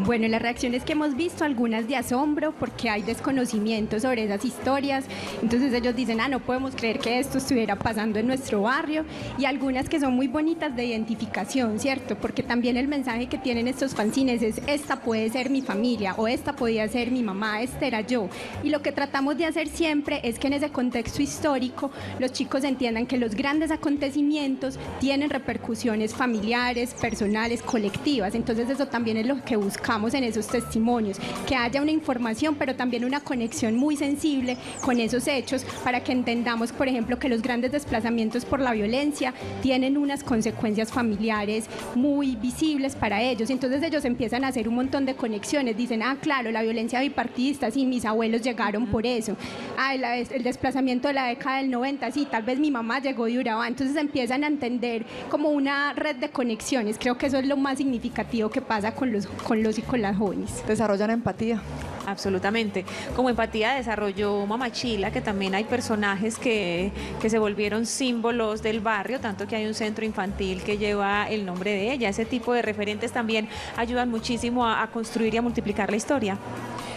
Bueno, las reacciones que hemos visto, algunas de asombro, porque hay desconocimiento sobre esas historias, entonces ellos dicen, no podemos creer que esto estuviera pasando en nuestro barrio, y algunas que son muy bonitas de identificación, ¿cierto? Porque también el mensaje que tienen estos fanzines es, esta puede ser mi familia, o esta podía ser mi mamá, esta era yo, y lo que tratamos de hacer siempre es que en ese contexto histórico los chicos entiendan que los grandes acontecimientos tienen repercusiones familiares, personales, colectivas, entonces eso también es lo que buscamos buscamos en esos testimonios, que haya una información, pero también una conexión muy sensible con esos hechos, para que entendamos, por ejemplo, que los grandes desplazamientos por la violencia tienen unas consecuencias familiares muy visibles para ellos. Entonces ellos empiezan a hacer un montón de conexiones, dicen, ah, claro, la violencia bipartidista, sí, mis abuelos llegaron por eso, ah, el desplazamiento de la década del 90, sí, tal vez mi mamá llegó de Urabá. Entonces empiezan a entender como una red de conexiones. Creo que eso es lo más significativo que pasa con los y con las jóvenes. Desarrollan empatía. Absolutamente. Como empatía desarrolló Mamachila, que también hay personajes que se volvieron símbolos del barrio, tanto que hay un centro infantil que lleva el nombre de ella. Ese tipo de referentes también ayudan muchísimo a construir y a multiplicar la historia.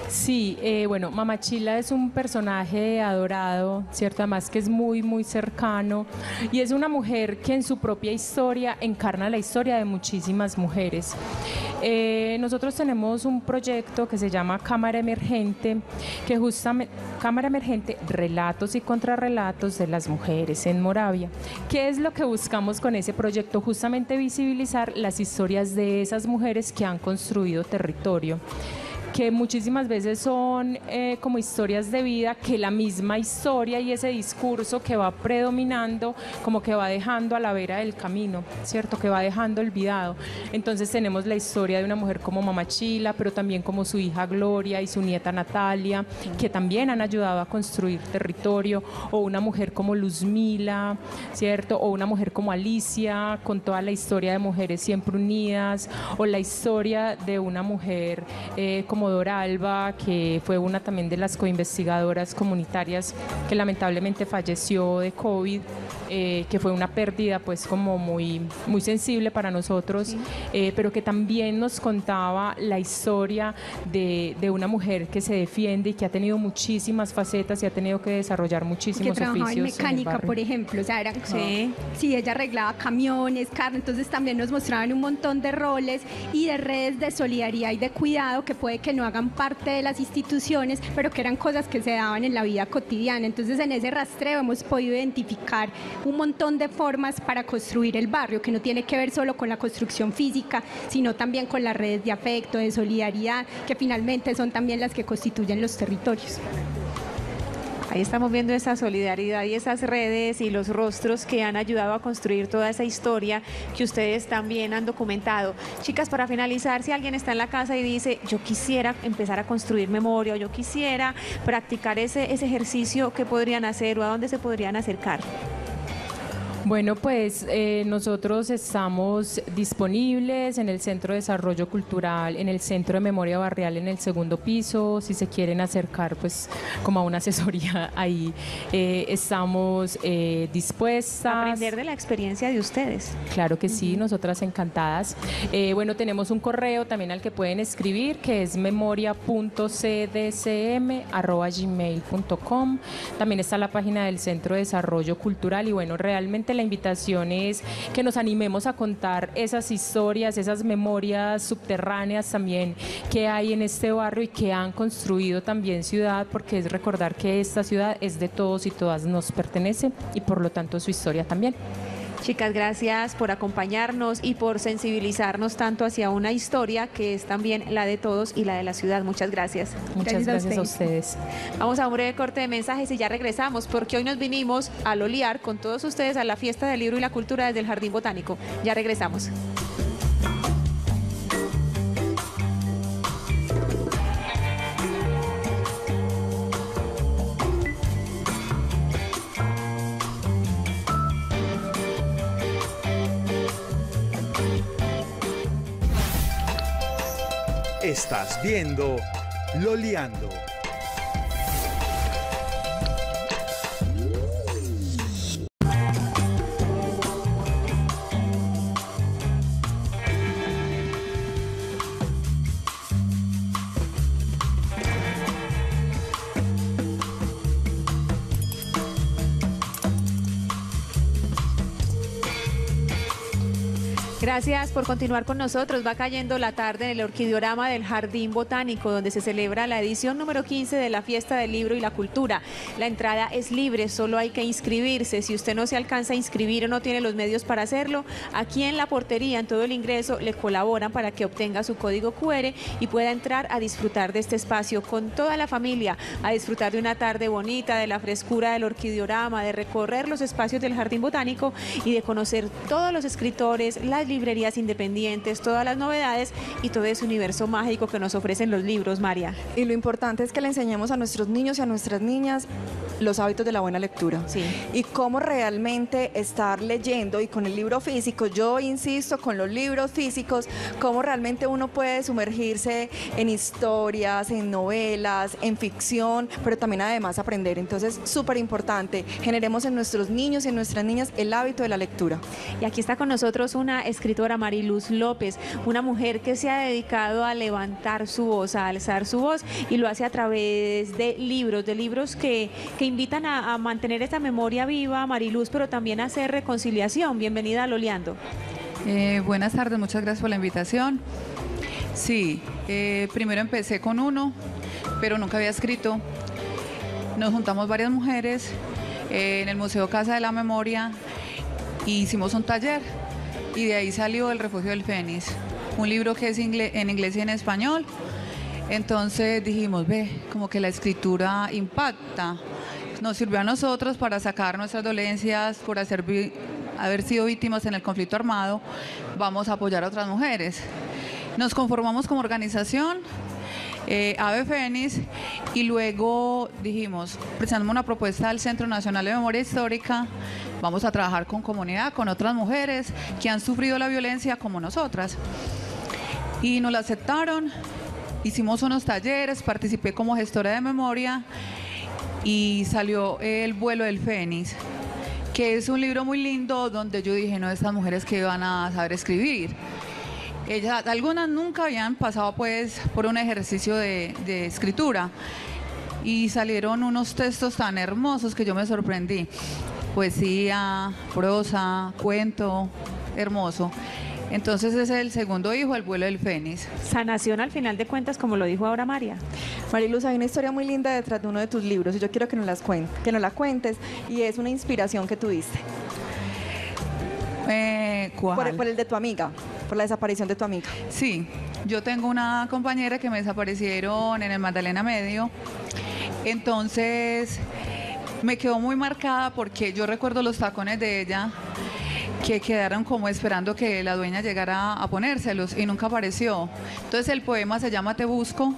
Sí, bueno, Mamachila es un personaje adorado, ¿cierto? Además que es muy, muy cercano, y es una mujer que en su propia historia encarna la historia de muchísimas mujeres. Nosotros tenemos un proyecto que se llama Cámara Emergente, que justamente, Cámara Emergente, relatos y contrarrelatos de las mujeres en Moravia. ¿Qué es lo que buscamos con ese proyecto? Justamente visibilizar las historias de esas mujeres que han construido territorio, que muchísimas veces son como historias de vida, que la misma historia y ese discurso que va predominando, como que va dejando a la vera del camino, ¿cierto? Que va dejando olvidado. Entonces tenemos la historia de una mujer como Mamachila, pero también como su hija Gloria y su nieta Natalia, que también han ayudado a construir territorio, o una mujer como Luzmila, ¿cierto? O una mujer como Alicia, con toda la historia de Mujeres Siempre Unidas, o la historia de una mujer como Dora Alba, que fue una también de las coinvestigadoras comunitarias que lamentablemente falleció de COVID, que fue una pérdida pues como muy, muy sensible para nosotros, sí. Pero que también nos contaba la historia de una mujer que se defiende y que ha tenido muchísimas facetas y ha tenido que desarrollar muchísimos oficios. Que trabajaba en mecánica, por ejemplo, o sea, era, sí. Sí, ella arreglaba camiones, carne, entonces también nos mostraban un montón de roles y de redes de solidaridad y de cuidado que puede que no hagan parte de las instituciones, pero que eran cosas que se daban en la vida cotidiana. Entonces en ese rastreo hemos podido identificar un montón de formas para construir el barrio, que no tiene que ver solo con la construcción física, sino también con las redes de afecto, de solidaridad, que finalmente son también las que constituyen los territorios. Ahí estamos viendo esa solidaridad y esas redes y los rostros que han ayudado a construir toda esa historia que ustedes también han documentado. Chicas, para finalizar, si alguien está en la casa y dice, yo quisiera empezar a construir memoria, o yo quisiera practicar ese ejercicio, ¿qué podrían hacer o a dónde se podrían acercar? Bueno, pues nosotros estamos disponibles en el Centro de Desarrollo Cultural, en el Centro de Memoria Barrial, en el segundo piso. Si se quieren acercar pues como a una asesoría ahí, estamos dispuestas. Aprender de la experiencia de ustedes. Claro que sí, nosotras encantadas. Bueno, tenemos un correo también al que pueden escribir, que es memoria.cdcm@gmail.com. También está la página del Centro de Desarrollo Cultural y bueno, realmente la invitación es que nos animemos a contar esas historias, esas memorias subterráneas también que hay en este barrio y que han construido también ciudad, porque es recordar que esta ciudad es de todos y todas, nos pertenece y por lo tanto su historia también. Chicas, gracias por acompañarnos y por sensibilizarnos tanto hacia una historia que es también la de todos y la de la ciudad. Muchas gracias. Muchas gracias a ustedes. Vamos a un breve corte de mensajes y ya regresamos, porque hoy nos vinimos a lolear con todos ustedes a la Fiesta del Libro y la Cultura desde el Jardín Botánico. Ya regresamos. Estás viendo Loliando. Gracias por continuar con nosotros. Va cayendo la tarde en el Orquideorama del Jardín Botánico, donde se celebra la edición número 15 de la Fiesta del Libro y la Cultura. La entrada es libre, solo hay que inscribirse. Si usted no se alcanza a inscribir o no tiene los medios para hacerlo, aquí en la portería, en todo el ingreso, le colaboran para que obtenga su código QR y pueda entrar a disfrutar de este espacio con toda la familia, a disfrutar de una tarde bonita, de la frescura del Orquideorama, de recorrer los espacios del Jardín Botánico y de conocer todos los escritores, las librerías independientes, todas las novedades y todo ese universo mágico que nos ofrecen los libros, María. Y lo importante es que le enseñemos a nuestros niños y a nuestras niñas los hábitos de la buena lectura. Sí. Y cómo realmente estar leyendo, y con el libro físico, yo insisto, con los libros físicos, cómo realmente uno puede sumergirse en historias, en novelas, en ficción, pero también además aprender. Entonces, súper importante, generemos en nuestros niños y en nuestras niñas el hábito de la lectura. Y aquí está con nosotros una escritora, Maryluz López, una mujer que se ha dedicado a levantar su voz, a alzar su voz, y lo hace a través de libros que invitan a mantener esta memoria viva, Maryluz, pero también a hacer reconciliación. Bienvenida a Loliando. Buenas tardes, muchas gracias por la invitación. Sí, primero empecé con uno, pero nunca había escrito. Nos juntamos varias mujeres en el Museo Casa de la Memoria e hicimos un taller. Y de ahí salió El Refugio del Fénix, un libro que es en inglés y en español. Entonces dijimos, ve, como que la escritura impacta. Nos sirvió a nosotros para sacar nuestras dolencias por haber sido víctimas en el conflicto armado. Vamos a apoyar a otras mujeres. Nos conformamos como organización, Ave Fénix, y luego dijimos, presentamos una propuesta al Centro Nacional de Memoria Histórica. Vamos a trabajar con comunidad, con otras mujeres que han sufrido la violencia como nosotras. Y nos la aceptaron, hicimos unos talleres, participé como gestora de memoria y salió El Vuelo del Fénix, que es un libro muy lindo donde yo dije, no, estas mujeres que van a saber escribir. Ellas, algunas nunca habían pasado pues por un ejercicio de escritura, y salieron unos textos tan hermosos que yo me sorprendí. Poesía, prosa, cuento, hermoso. Entonces es el segundo hijo, El Vuelo del Fénix. Sanación al final de cuentas, como lo dijo ahora María. Maryluz, hay una historia muy linda detrás de uno de tus libros y yo quiero que nos la cuentes, y es una inspiración que tuviste. ¿Cuál? Por el de tu amiga, por la desaparición de tu amiga. Sí, yo tengo una compañera que me desaparecieron en el Magdalena Medio, entonces me quedó muy marcada porque yo recuerdo los tacones de ella que quedaron como esperando que la dueña llegara a ponérselos y nunca apareció. Entonces el poema se llama Te Busco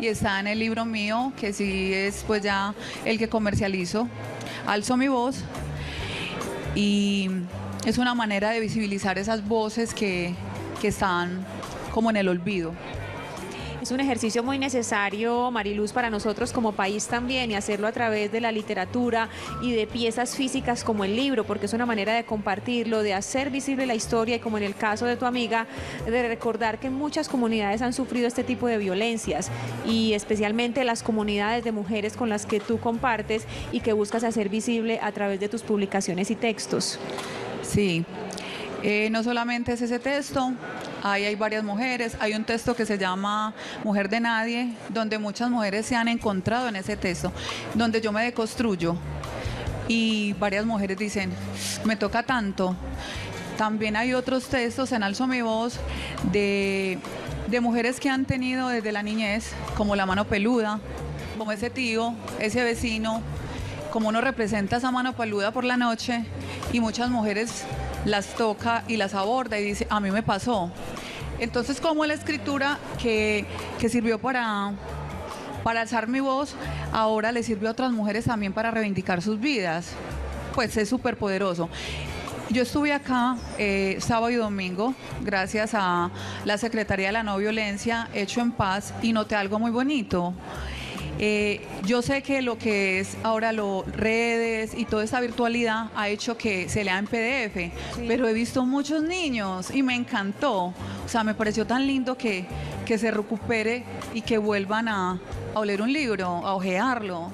y está en el libro mío, que sí es pues ya el que comercializo, Alzo Mi Voz, y es una manera de visibilizar esas voces que están como en el olvido. Es un ejercicio muy necesario, Maryluz, para nosotros como país también, y hacerlo a través de la literatura y de piezas físicas como el libro, porque es una manera de compartirlo, de hacer visible la historia y, como en el caso de tu amiga, de recordar que muchas comunidades han sufrido este tipo de violencias, y especialmente las comunidades de mujeres con las que tú compartes y que buscas hacer visible a través de tus publicaciones y textos. Sí. No solamente es ese texto, ahí hay varias mujeres, hay un texto que se llama Mujer de Nadie, donde muchas mujeres se han encontrado en ese texto, donde yo me deconstruyo, y varias mujeres dicen, me toca tanto. También hay otros textos en Alzo Mi Voz de mujeres que han tenido desde la niñez, como la mano peluda, como ese tío, ese vecino, como uno representa esa mano peluda por la noche, y muchas mujeres las toca y las aborda y dice, a mí me pasó. Entonces, como la escritura que sirvió para alzar mi voz, ahora le sirve a otras mujeres también para reivindicar sus vidas, pues es súper poderoso. Yo estuve acá sábado y domingo, gracias a la Secretaría de la No Violencia, Hecho en Paz, y noté algo muy bonito. Yo sé que lo que es ahora las redes y toda esta virtualidad ha hecho que se lea en PDF, sí, pero he visto muchos niños y me encantó. O sea, me pareció tan lindo que se recupere y que vuelvan a oler un libro, a hojearlo.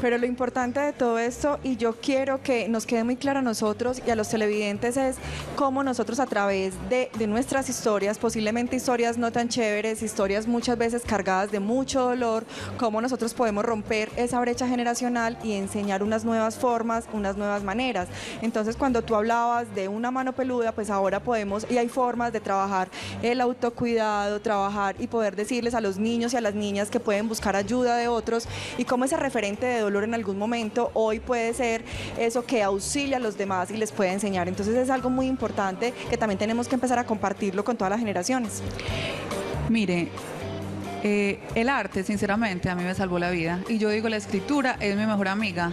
Pero lo importante de todo esto, y yo quiero que nos quede muy claro a nosotros y a los televidentes, es cómo nosotros a través de nuestras historias, posiblemente historias no tan chéveres, historias muchas veces cargadas de mucho dolor, cómo nosotros podemos romper esa brecha generacional y enseñar unas nuevas formas, unas nuevas maneras. Entonces, cuando tú hablabas de una mano peluda, pues ahora podemos, y hay formas de trabajar el autocuidado, trabajar y poder decirles a los niños y a las niñas que pueden buscar ayuda de otros, y cómo ese referente de dolor en algún momento hoy puede ser eso que auxilia a los demás y les puede enseñar. Entonces es algo muy importante que también tenemos que empezar a compartirlo con todas las generaciones. Mire, el arte sinceramente a mí me salvó la vida, y yo digo, la escritura es mi mejor amiga.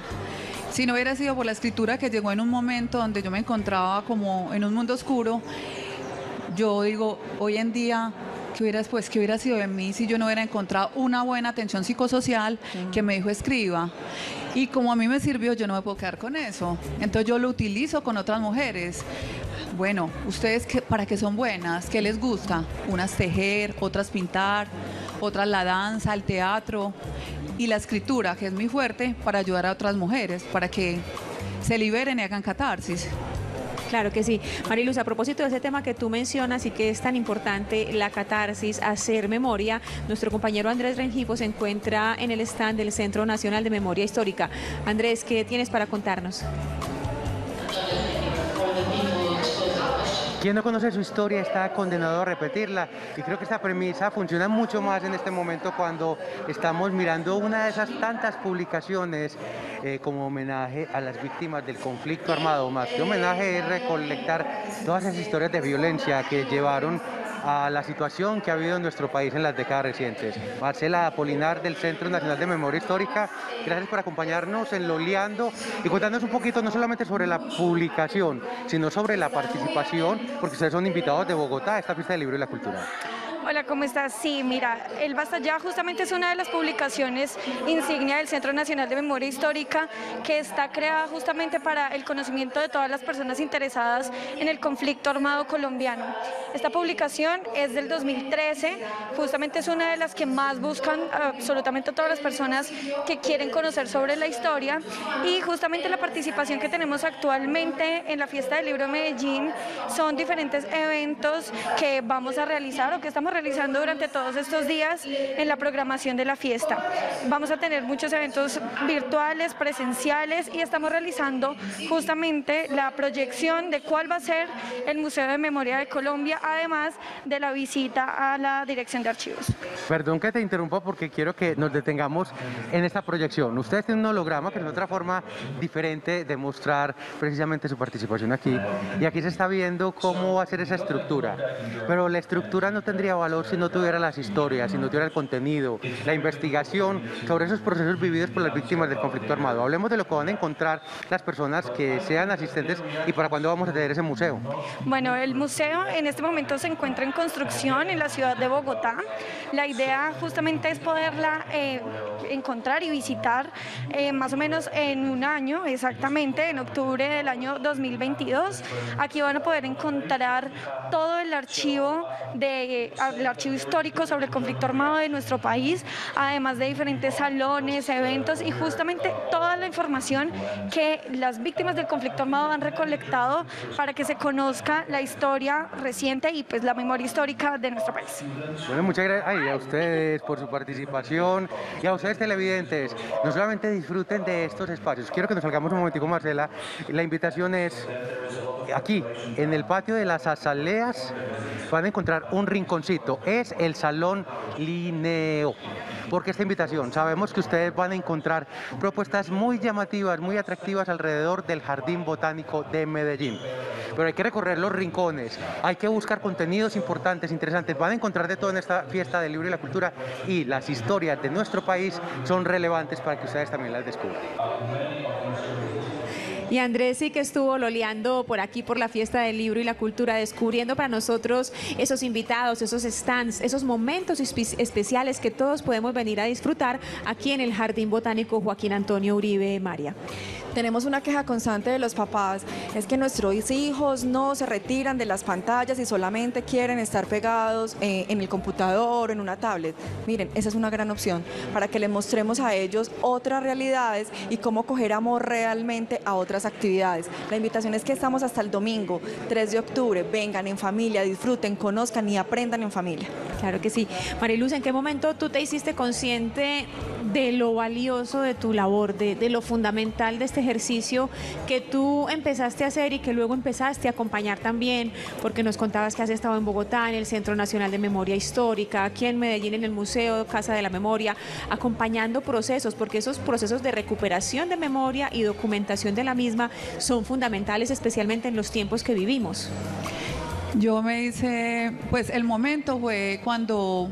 Si no hubiera sido por la escritura, que llegó en un momento donde yo me encontraba como en un mundo oscuro, yo digo, hoy en día, ¿qué hubiera sido de mí si yo no hubiera encontrado una buena atención psicosocial que me dijo escriba? Y como a mí me sirvió, yo no me puedo quedar con eso. Entonces yo lo utilizo con otras mujeres. Bueno, ¿ustedes para qué son buenas? ¿Qué les gusta? Unas tejer, otras pintar, otras la danza, el teatro, y la escritura, que es muy fuerte, para ayudar a otras mujeres, para que se liberen y hagan catarsis. Claro que sí. Maryluz, a propósito de ese tema que tú mencionas y que es tan importante, la catarsis, hacer memoria, nuestro compañero Andrés Rengifo se encuentra en el stand del Centro Nacional de Memoria Histórica. Andrés, ¿qué tienes para contarnos? Quien no conoce su historia está condenado a repetirla, y creo que esta premisa funciona mucho más en este momento cuando estamos mirando una de esas tantas publicaciones como homenaje a las víctimas del conflicto armado. Más que homenaje es recolectar todas esas historias de violencia que llevaron a la situación que ha habido en nuestro país en las décadas recientes. Marcela Apolinar, del Centro Nacional de Memoria Histórica, gracias por acompañarnos en Loliando y contarnos un poquito no solamente sobre la publicación, sino sobre la participación, porque ustedes son invitados de Bogotá a esta Fiesta del Libro y la Cultura. Hola, ¿cómo estás? Sí, mira, El Basta Ya justamente es una de las publicaciones insignia del Centro Nacional de Memoria Histórica, que está creada justamente para el conocimiento de todas las personas interesadas en el conflicto armado colombiano. Esta publicación es del 2013, justamente es una de las que más buscan absolutamente todas las personas que quieren conocer sobre la historia, y justamente la participación que tenemos actualmente en la Fiesta del Libro de Medellín son diferentes eventos que vamos a realizar o que estamos realizando durante todos estos días en la programación de la fiesta. Vamos a tener muchos eventos virtuales, presenciales, y estamos realizando justamente la proyección de cuál va a ser el Museo de Memoria de Colombia, además de la visita a la Dirección de Archivos. Perdón que te interrumpa, porque quiero que nos detengamos en esta proyección. Ustedes tienen un holograma, que es otra forma diferente de mostrar precisamente su participación aquí, y aquí se está viendo cómo va a ser esa estructura, pero la estructura no tendría valor si no tuviera las historias, si no tuviera el contenido, la investigación sobre esos procesos vividos por las víctimas del conflicto armado. Hablemos de lo que van a encontrar las personas que sean asistentes y para cuándo vamos a tener ese museo. Bueno, el museo en este momento se encuentra en construcción en la ciudad de Bogotá. La idea justamente es poderla encontrar y visitar más o menos en un año, exactamente en octubre del año 2022. Aquí van a poder encontrar todo el archivo histórico sobre el conflicto armado de nuestro país, además de diferentes salones, eventos y justamente toda la información que las víctimas del conflicto armado han recolectado para que se conozca la historia reciente y pues la memoria histórica de nuestro país. Bueno, muchas gracias a ustedes por su participación, y a ustedes televidentes, no solamente disfruten de estos espacios. Quiero que nos salgamos un momentico, Marcela. La invitación es aquí, en el patio de las azaleas, van a encontrar un rinconcito, es el Salón Linneo. Porque esta invitación, sabemos que ustedes van a encontrar propuestas muy llamativas, muy atractivas alrededor del Jardín Botánico de Medellín. Pero hay que recorrer los rincones, hay que buscar contenidos importantes, interesantes. Van a encontrar de todo en esta Fiesta del Libro y la Cultura, y las historias de nuestro país son relevantes para que ustedes también las descubran. Y Andrés sí que estuvo loleando por aquí, por la Fiesta del Libro y la Cultura, descubriendo para nosotros esos invitados, esos stands, esos momentos especiales que todos podemos venir a disfrutar aquí en el Jardín Botánico Joaquín Antonio Uribe, María. Tenemos una queja constante de los papás, es que nuestros hijos no se retiran de las pantallas y solamente quieren estar pegados en el computador, en una tablet. Miren, esa es una gran opción para que le mostremos a ellos otras realidades y cómo coger amor realmente a otras actividades. La invitación es que estamos hasta el domingo, 3 de octubre, vengan en familia, disfruten, conozcan y aprendan en familia. Claro que sí. Maryluz, ¿en qué momento tú te hiciste consciente de lo valioso de tu labor, de lo fundamental de este ejercicio que tú empezaste a hacer y que luego empezaste a acompañar también, porque nos contabas que has estado en Bogotá, en el Centro Nacional de Memoria Histórica, aquí en Medellín, en el Museo Casa de la Memoria, acompañando procesos, porque esos procesos de recuperación de memoria y documentación de la misma son fundamentales, especialmente en los tiempos que vivimos? Yo me hice, pues el momento fue cuando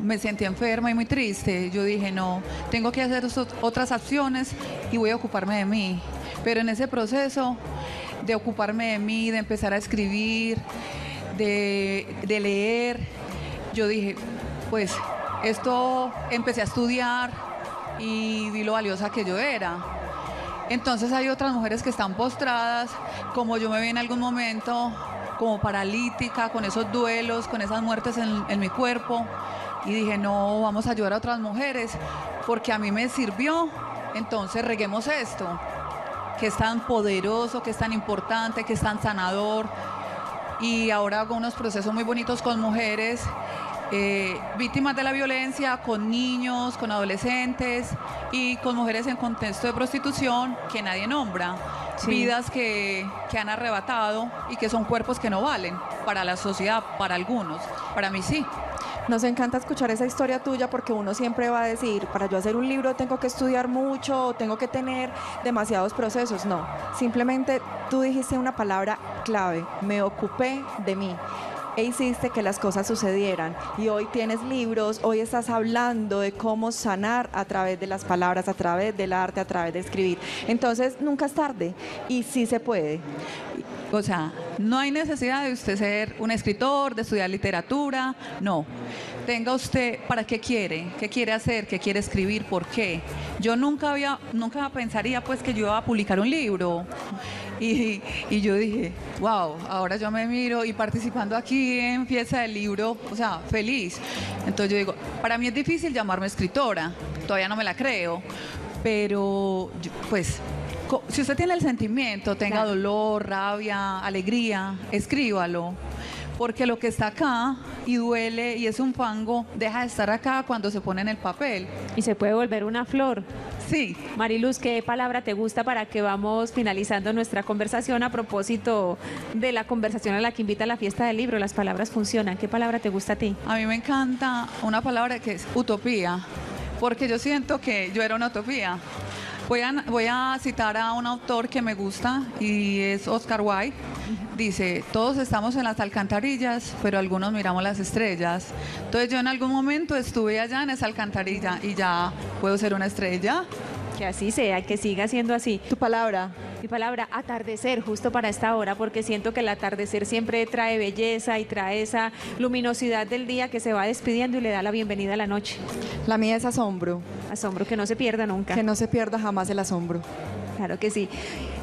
me sentí enferma y muy triste. Yo dije, no, tengo que hacer otras acciones y voy a ocuparme de mí. Pero en ese proceso de ocuparme de mí, de empezar a escribir, de leer, yo dije, pues esto, empecé a estudiar y vi lo valiosa que yo era. Entonces hay otras mujeres que están postradas, como yo me vi en algún momento, como paralítica, con esos duelos, con esas muertes en mi cuerpo. Y dije, no, vamos a ayudar a otras mujeres, porque a mí me sirvió, entonces reguemos esto, que es tan poderoso, que es tan importante, que es tan sanador. Y ahora hago unos procesos muy bonitos con mujeres, víctimas de la violencia, con niños, con adolescentes y con mujeres en contexto de prostitución que nadie nombra. Sí. Vidas que han arrebatado y que son cuerpos que no valen para la sociedad, para algunos, para mí sí. Nos encanta escuchar esa historia tuya, porque uno siempre va a decir, para yo hacer un libro tengo que estudiar mucho, tengo que tener demasiados procesos. No, simplemente tú dijiste una palabra clave, me ocupé de mí, e hiciste que las cosas sucedieran. Y hoy tienes libros, hoy estás hablando de cómo sanar a través de las palabras, a través del arte, a través de escribir. Entonces, nunca es tarde y sí se puede. O sea, no hay necesidad de usted ser un escritor, de estudiar literatura, no. Tenga usted para qué quiere hacer, qué quiere escribir, por qué. Yo nunca pensaría pues que yo iba a publicar un libro. Y yo dije, wow, ahora yo me miro y participando aquí en Fiesta del Libro, o sea, feliz. Entonces yo digo, para mí es difícil llamarme escritora, todavía no me la creo, pero pues si usted tiene el sentimiento, tenga claro, dolor, rabia, alegría, escríbalo, porque lo que está acá y duele y es un fango, deja de estar acá cuando se pone en el papel. Y se puede volver una flor. Sí. Maryluz, ¿qué palabra te gusta para que vamos finalizando nuestra conversación a propósito de la conversación a la que invita la Fiesta del Libro? Las palabras funcionan. ¿Qué palabra te gusta a ti? A mí me encanta una palabra que es utopía, porque yo siento que yo era una utopía. Voy a citar a un autor que me gusta y es Oscar Wilde. Dice, todos estamos en las alcantarillas, pero algunos miramos las estrellas. Entonces yo en algún momento estuve allá en esa alcantarilla y ya puedo ser una estrella. Que así sea, que siga siendo así. ¿Tu palabra? Mi palabra, atardecer, justo para esta hora, porque siento que el atardecer siempre trae belleza y trae esa luminosidad del día que se va despidiendo y le da la bienvenida a la noche. La mía es asombro. Asombro, que no se pierda nunca. Que no se pierda jamás el asombro. Claro que sí.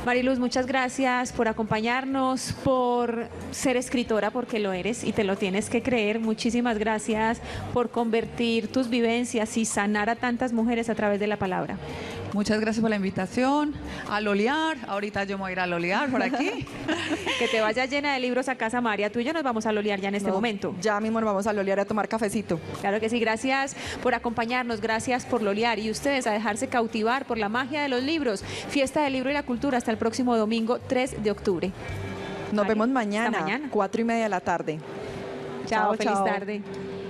Maryluz, muchas gracias por acompañarnos, por ser escritora, porque lo eres y te lo tienes que creer. Muchísimas gracias por convertir tus vivencias y sanar a tantas mujeres a través de la palabra. Muchas gracias por la invitación. A lolear, ahorita yo me voy a ir a lolear por aquí. Que te vayas llena de libros a casa, María. Tú y yo nos vamos a lolear ya en este momento. Ya mismo nos vamos a lolear a tomar cafecito. Claro que sí, gracias por acompañarnos, gracias por lolear y ustedes a dejarse cautivar por la magia de los libros. Fiesta del Libro y la Cultura hasta el próximo domingo 3 de octubre. Nos vemos mañana, 4:30 de la tarde. Chao, feliz tarde.